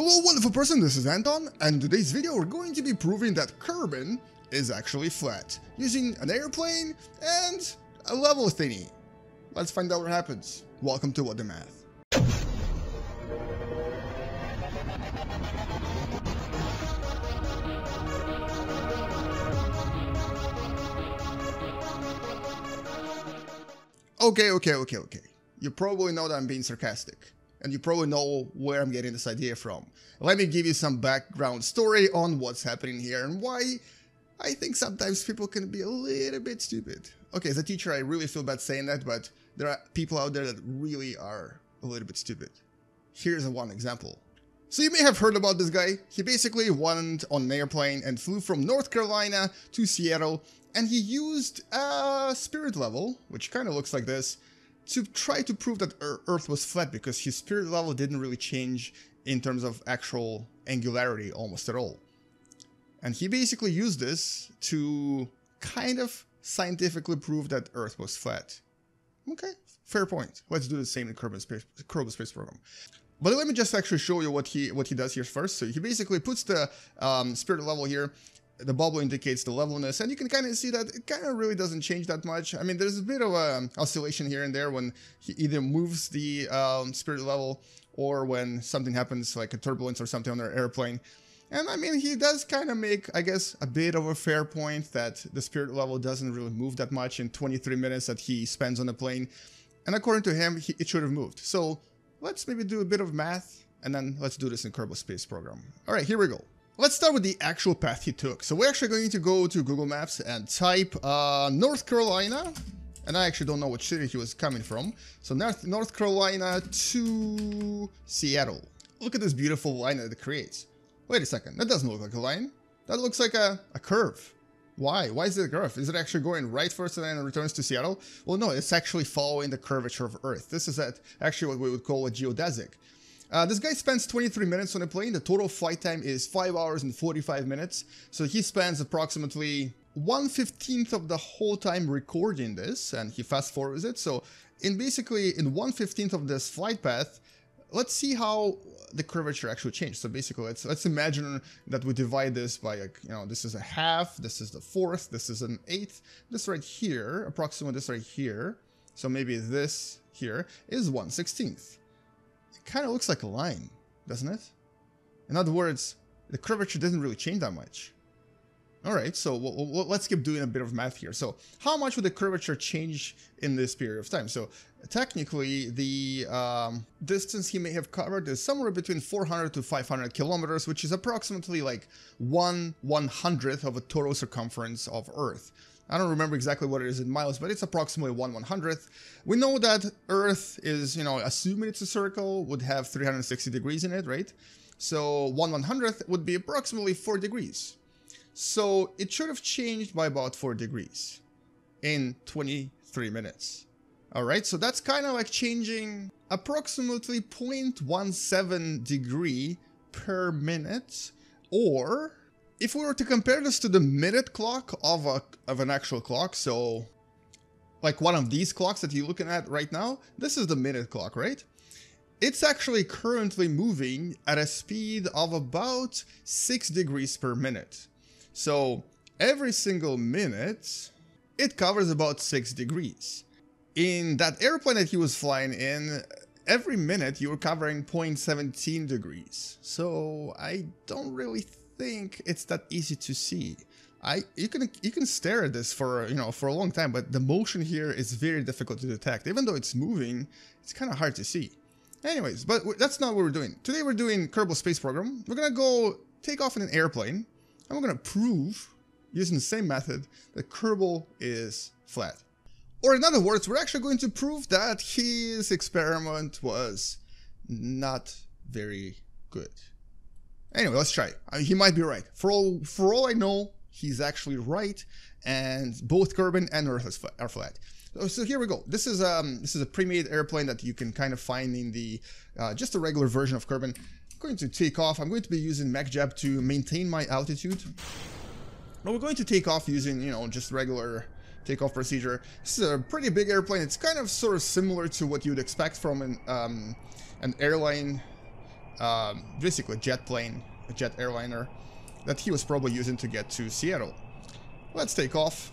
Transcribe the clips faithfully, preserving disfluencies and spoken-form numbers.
Hello wonderful person, this is Anton, and in today's video we're going to be proving that Kerbin is actually flat, using an airplane and a level thingy. Let's find out what happens. Welcome to What Da Math. Okay, okay, okay, okay. You probably know that I'm being sarcastic, and you probably know where I'm getting this idea from. Let me give you some background story on what's happening here and why I think sometimes people can be a little bit stupid. Okay, as a teacher, I really feel bad saying that, but there are people out there that really are a little bit stupid. Here's one example. So you may have heard about this guy. He basically went on an airplane and flew from North Carolina to Seattle, and he used a spirit level, which kind of looks like this, to try to prove that Earth was flat, because his spirit level didn't really change in terms of actual angularity almost at all. And he basically used this to kind of scientifically prove that Earth was flat. Okay, fair point. Let's do the same in Kerbal Space, Kerbal Space Program. But let me just actually show you what he what he does here first. So he basically puts the um, spirit level here. The bubble indicates the levelness, and you can kind of see that it kind of really doesn't change that much. I mean, there's a bit of a oscillation here and there when he either moves the um, spirit level or when something happens, like a turbulence or something on their airplane. And I mean, he does kind of make, I guess, a bit of a fair point that the spirit level doesn't really move that much in twenty-three minutes that he spends on the plane. And according to him, he, it should have moved. So let's maybe do a bit of math, and then let's do this in Kerbal Space Program. All right, here we go. Let's start with the actual path he took. So we're actually going to go to Google Maps and type uh, North Carolina. And I actually don't know which city he was coming from. So North, North Carolina to Seattle. Look at this beautiful line that it creates. Wait a second, that doesn't look like a line. That looks like a, a curve. Why? Why is it a curve? Is it actually going right first and then it returns to Seattle? Well, no, it's actually following the curvature of Earth. This is at, actually what we would call a geodesic. Uh, this guy spends twenty-three minutes on a plane. The total flight time is five hours and forty-five minutes. So he spends approximately one fifteenth of the whole time recording this, and he fast forwards it. So in basically in one fifteenth of this flight path, let's see how the curvature actually changed. So basically, let's let's imagine that we divide this by, like, you know, this is a half, this is the fourth, this is an eighth, this right here, approximately this right here. So maybe this here is one sixteenth. Kind of looks like a line, doesn't it? In other words, the curvature doesn't really change that much. All right, so we'll, we'll, let's keep doing a bit of math here. So how much would the curvature change in this period of time? So technically, the um, distance he may have covered is somewhere between four hundred to five hundred kilometers, which is approximately like one one hundredth of a total circumference of Earth. I don't remember exactly what it is in miles, but it's approximately one one hundredth. We know that Earth is, you know, assuming it's a circle, would have three hundred sixty degrees in it, right? So one one hundredth would be approximately four degrees. So it should have changed by about four degrees in twenty-three minutes. All right, so that's kind of like changing approximately zero point one seven degree per minute, or if we were to compare this to the minute clock of a of an actual clock, so like one of these clocks that you're looking at right now, this is the minute clock, right? It's actually currently moving at a speed of about six degrees per minute. So every single minute, it covers about six degrees. In that airplane that he was flying in, every minute you were covering zero point one seven degrees. So I don't really think think it's that easy to see. I you can you can stare at this for, you know, for a long time, but the motion here is very difficult to detect. Even though it's moving, it's kind of hard to see. Anyways, but that's not what we're doing today. We're doing Kerbal Space Program. We're gonna go take off in an airplane, and we're gonna prove using the same method that Kerbal is flat. Or in other words, we're actually going to prove that his experiment was not very good. Anyway, let's try. I mean, he might be right. For all for all I know, he's actually right, and both Kerbin and Earth are flat. So, so here we go. This is um this is a pre-made airplane that you can kind of find in the uh, just a regular version of Kerbin. I'm going to take off. I'm going to be using MechJeb to maintain my altitude. Now we're going to take off using, you know, just regular takeoff procedure. This is a pretty big airplane. It's kind of sort of similar to what you'd expect from an um, an airline. um, basically jet plane, a jet airliner that he was probably using to get to Seattle. Let's take off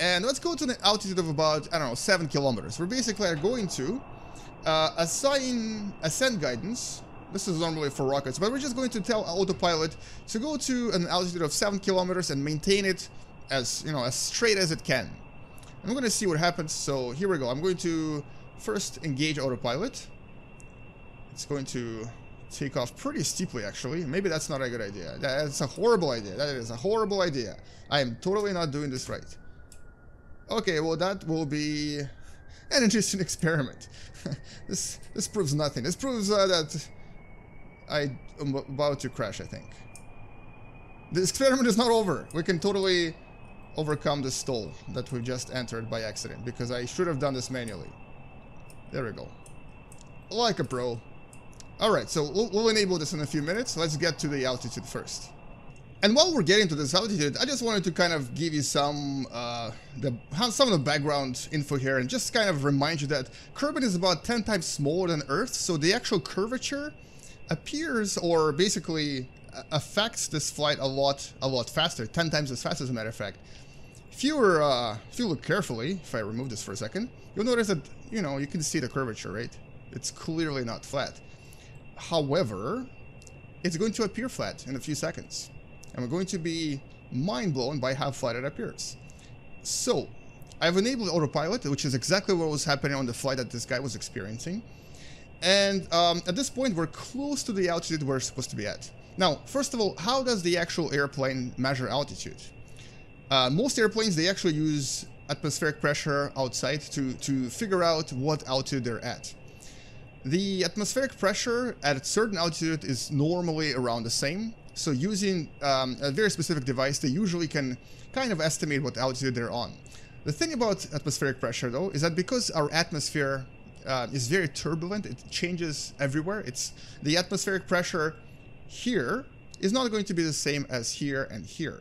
and let's go to an altitude of about, I don't know, seven kilometers. We basically are going to uh, assign ascent guidance. This is normally for rockets, but we're just going to tell autopilot to go to an altitude of seven kilometers and maintain it as, you know, as straight as it can. I'm going to see what happens. So here we go. I'm going to first engage autopilot. It's going to take off pretty steeply, actually. Maybe that's not a good idea. That's a horrible idea. That is a horrible idea. I am totally not doing this right. Okay, well, that will be an interesting experiment. this this proves nothing. This proves uh, that I am about to crash, I think. The experiment is not over. We can totally overcome the stall that we just entered by accident, because I should have done this manually. There we go. Like a pro. Alright, so we'll, we'll enable this in a few minutes. Let's get to the altitude first. And while we're getting to this altitude, I just wanted to kind of give you some uh, the some of the background info here, and just kind of remind you that Kerbin is about ten times smaller than Earth, so the actual curvature appears, or basically affects this flight a lot, a lot faster, ten times as fast as a matter of fact. If you were, uh, if you look carefully, if I remove this for a second, you'll notice that, you know, you can see the curvature, right? It's clearly not flat. However, it's going to appear flat in a few seconds. And we're going to be mind blown by how flat it appears. So, I've enabled autopilot, which is exactly what was happening on the flight that this guy was experiencing. And um, at this point, we're close to the altitude we're supposed to be at. Now, first of all, how does the actual airplane measure altitude? Uh, most airplanes, they actually use atmospheric pressure outside to, to figure out what altitude they're at. The atmospheric pressure at a certain altitude is normally around the same. So using um, a very specific device, they usually can kind of estimate what altitude they're on. The thing about atmospheric pressure, though, is that because our atmosphere uh, is very turbulent, it changes everywhere. It's the atmospheric pressure here is not going to be the same as here and here.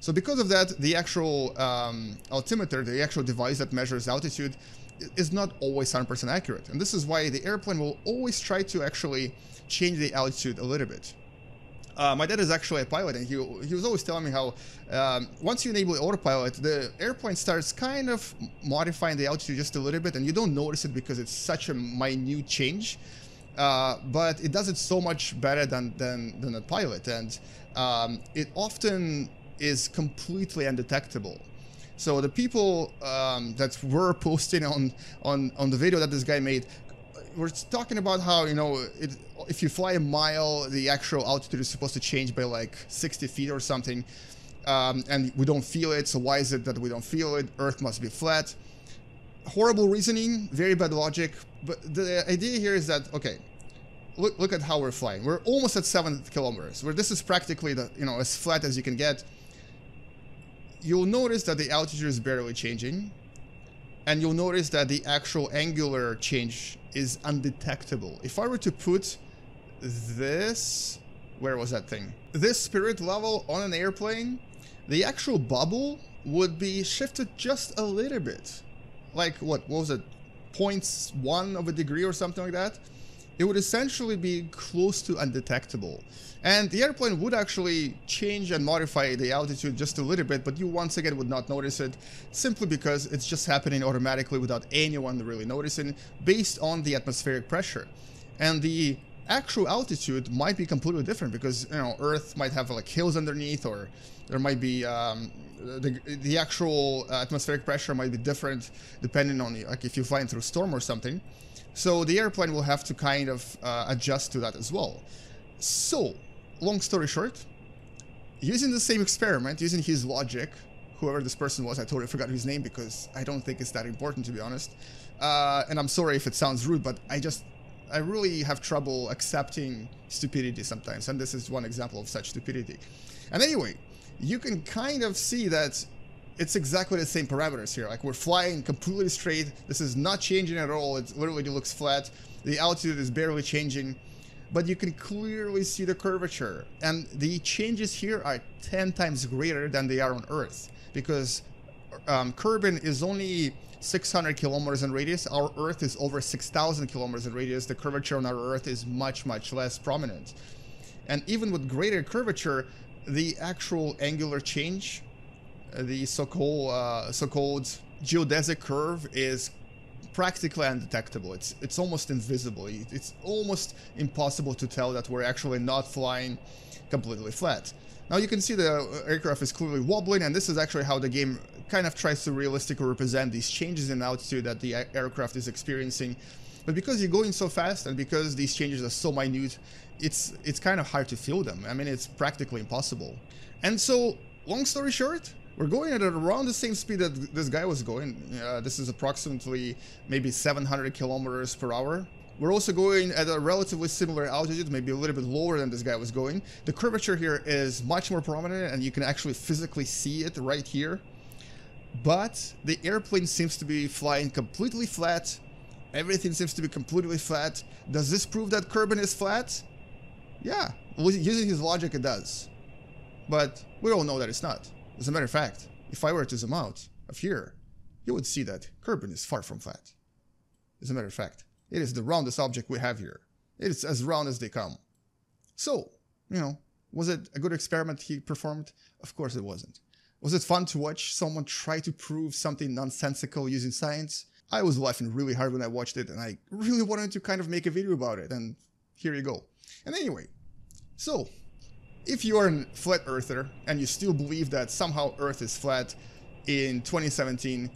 So because of that, the actual um, altimeter, the actual device that measures altitude, is not always one hundred percent accurate. And this is why the airplane will always try to actually change the altitude a little bit. Uh, my dad is actually a pilot, and he, he was always telling me how um, once you enable autopilot, the airplane starts kind of modifying the altitude just a little bit, and you don't notice it because it's such a minute change. Uh, but it does it so much better than, than, than a pilot, and um, it often is completely undetectable. So the people um, that were posting on, on, on the video that this guy made were talking about how, you know, it, if you fly a mile, the actual altitude is supposed to change by like sixty feet or something, um, and we don't feel it, so why is it that we don't feel it? Earth must be flat. Horrible reasoning, very bad logic, but the idea here is that, okay, look, look at how we're flying. We're almost at seven kilometers, where this is practically the, you know, as flat as you can get. You'll notice that the altitude is barely changing, and you'll notice that the actual angular change is undetectable. If I were to put this, where was that thing? This spirit level on an airplane, the actual bubble would be shifted just a little bit. Like what, what was it, zero point one of a degree or something like that? It would essentially be close to undetectable. And the airplane would actually change and modify the altitude just a little bit, but you once again would not notice it, simply because it's just happening automatically without anyone really noticing, based on the atmospheric pressure. And the actual altitude might be completely different, because, you know, Earth might have like hills underneath, or there might be um, the, the actual atmospheric pressure might be different depending on the, like if you're flying through a storm or something. So the airplane will have to kind of uh, adjust to that as well. So, long story short, using the same experiment, using his logic, whoever this person was, I totally forgot his name because I don't think it's that important, to be honest. Uh, and I'm sorry if it sounds rude, but I just, I really have trouble accepting stupidity sometimes. And this is one example of such stupidity. And anyway, you can kind of see that it's exactly the same parameters here. Like, we're flying completely straight. This is not changing at all. It literally looks flat. The altitude is barely changing, but you can clearly see the curvature. And the changes here are ten times greater than they are on Earth, because um, Kerbin is only six hundred kilometers in radius. Our Earth is over six thousand kilometers in radius. The curvature on our Earth is much, much less prominent. And even with greater curvature, the actual angular change, the so-called uh, so-called geodesic curve, is practically undetectable. It's it's almost invisible. It's almost impossible to tell that we're actually not flying completely flat. Now you can see the aircraft is clearly wobbling, and this is actually how the game kind of tries to realistically represent these changes in altitude that the aircraft is experiencing. But because you're going so fast and because these changes are so minute, it's it's kind of hard to feel them. I mean, it's practically impossible. And so, long story short, we're going at around the same speed that this guy was going. Uh, this is approximately maybe seven hundred kilometers per hour. We're also going at a relatively similar altitude, maybe a little bit lower than this guy was going. The curvature here is much more prominent, and you can actually physically see it right here. But the airplane seems to be flying completely flat. Everything seems to be completely flat. Does this prove that Kerbin is flat? Yeah, using his logic, it does. But we all know that it's not. As a matter of fact, if I were to zoom out of here, you would see that Kerbin is far from flat. As a matter of fact, it is the roundest object we have here. It is as round as they come. So, you know, was it a good experiment he performed? Of course it wasn't. Was it fun to watch someone try to prove something nonsensical using science? I was laughing really hard when I watched it, and I really wanted to kind of make a video about it, and here you go. And anyway, so, if you are a flat earther and you still believe that somehow Earth is flat in twenty seventeen,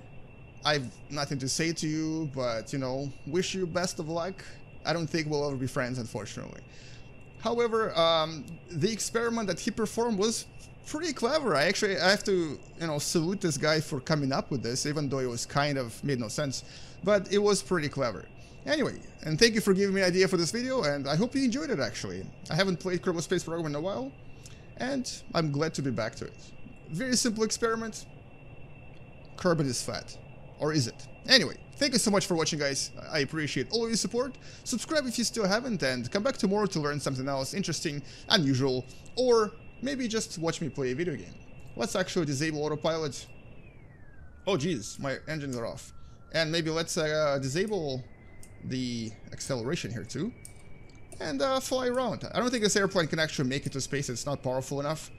I've nothing to say to you, but, you know, wish you best of luck. I don't think we'll ever be friends, unfortunately. However, um, the experiment that he performed was pretty clever. I actually I have to, you know, salute this guy for coming up with this, even though it was kind of made no sense, but it was pretty clever. Anyway, and thank you for giving me an idea for this video, and I hope you enjoyed it, actually. I haven't played Kerbal Space Program in a while, and I'm glad to be back to it. Very simple experiment. Kerbin is flat. Or is it? Anyway, thank you so much for watching, guys. I appreciate all of your support. Subscribe if you still haven't, and come back tomorrow to learn something else interesting, unusual, or maybe just watch me play a video game. Let's actually disable autopilot. Oh geez, my engines are off. And maybe let's uh, disable the acceleration here too. And uh, fly around. I don't think this airplane can actually make it to space. It's not powerful enough.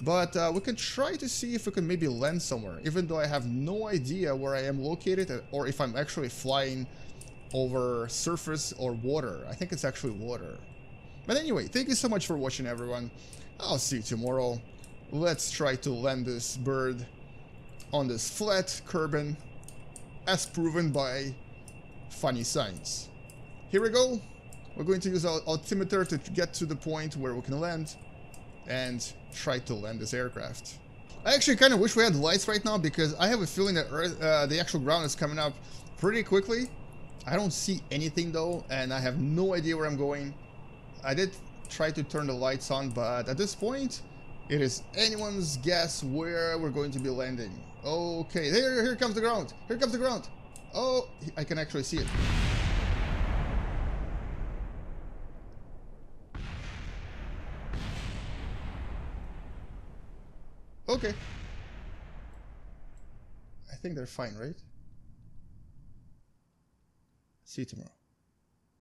But uh, we can try to see if we can maybe land somewhere. Even though I have no idea where I am located or if I'm actually flying over surface or water. I think it's actually water. But anyway, thank you so much for watching, everyone. I'll see you tomorrow. Let's try to land this bird on this flat Kerbin, as proven by funny science. Here we go. We're going to use our altimeter to get to the point where we can land and try to land this aircraft. I actually kind of wish we had lights right now, because I have a feeling that Earth, uh, the actual ground is coming up pretty quickly. I don't see anything though, and I have no idea where I'm going. I did try to turn the lights on, but at this point it is anyone's guess where we're going to be landing. Okay, here, here comes the ground. Here comes the ground. Oh, I can actually see it. Okay. I think they're fine, right? See you tomorrow.